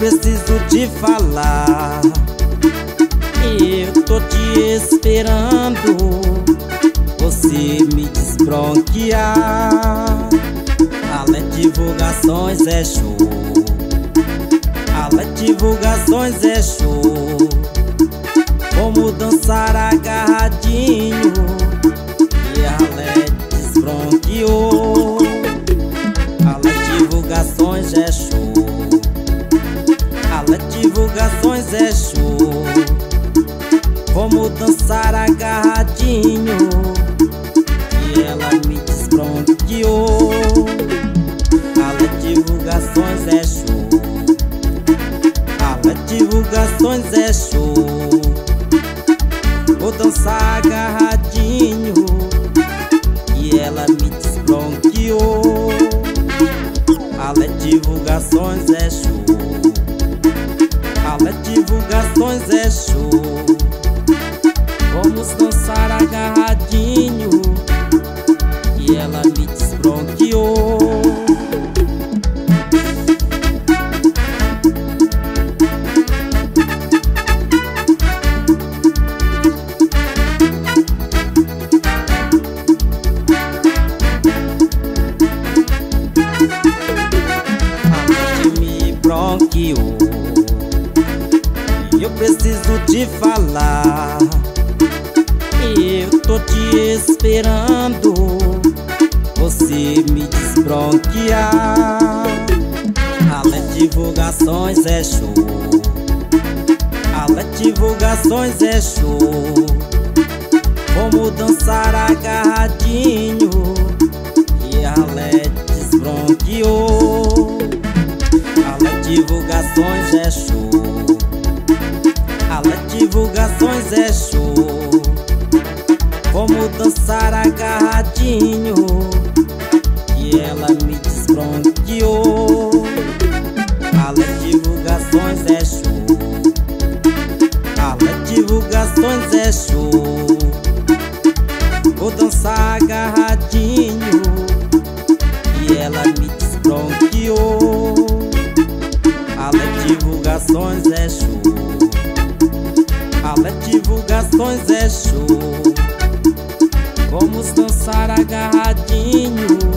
preciso te falar. Eu tô te esperando, você me desbloquear. Arlete Divulgações é show, Arlete Divulgações é show. Como dançar agarradinho e Arlete desbloqueou. Arlete Divulgações é show, Arlete Divulgações é show. Vamos dançar agarradinho e ela me desbloqueou. Arlete Divulgações é show, Arlete Divulgações é show. Vou dançar agarradinho e ela me desbloqueou. Arlete Divulgações é show, Arlete Divulgações é show. Vamos dançar agarradinho e ela me desbloqueou. Arlete me bloqueou e eu preciso te falar. Eu tô te esperando, você me desbloquear. Arlete Divulgações é show, Arlete Divulgações é show. Vamos dançar agarradinho e Arlete desbloqueou. Arlete Divulgações é show, Arlete Divulgações é show. Como dançar agarradinho e ela me desbloqueou. Arlete Divulgações é show, Arlete Divulgações é show. Vou dançar agarradinho e ela me desbloqueou. Arlete Divulgações é show, Arlete Divulgações é show. Vamos dançar agarradinho.